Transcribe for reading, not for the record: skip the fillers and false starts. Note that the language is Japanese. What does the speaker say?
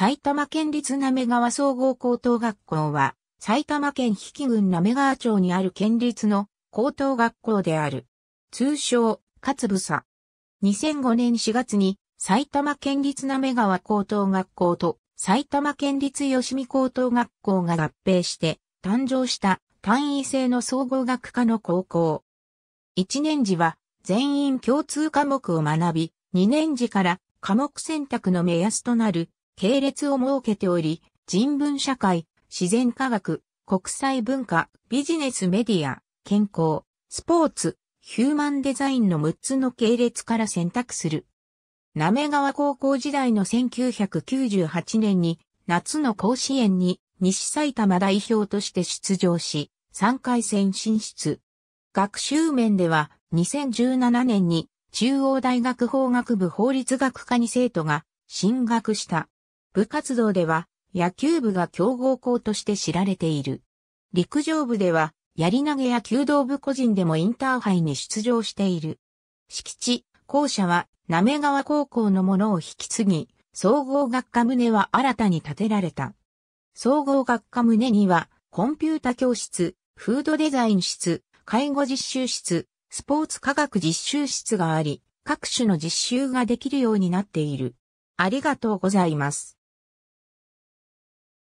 埼玉県立滑川総合高等学校は、埼玉県比企郡滑川町にある県立の高等学校である。通称、かつぶさ。2005年4月に埼玉県立滑川高等学校と埼玉県立吉見高等学校が合併して誕生した単位制の総合学科の高校。1年時は全員共通科目を学び、2年時から科目選択の目安となる系列を設けており、人文社会、自然科学、国際文化、ビジネスメディア、健康、スポーツ、ヒューマンデザインの6つの系列から選択する。滑川高校時代の1998年に夏の甲子園に西埼玉代表として出場し、3回戦進出。学習面では2017年に中央大学法学部法律学科に生徒が進学した。部活動では野球部が強豪校として知られている。陸上部では槍投げや弓道部個人でもインターハイに出場している。敷地、校舎は滑川高校のものを引き継ぎ、総合学科棟は新たに建てられた。総合学科棟には、コンピュータ教室、フードデザイン室、介護実習室、スポーツ科学実習室があり、各種の実習ができるようになっている。ありがとうございます。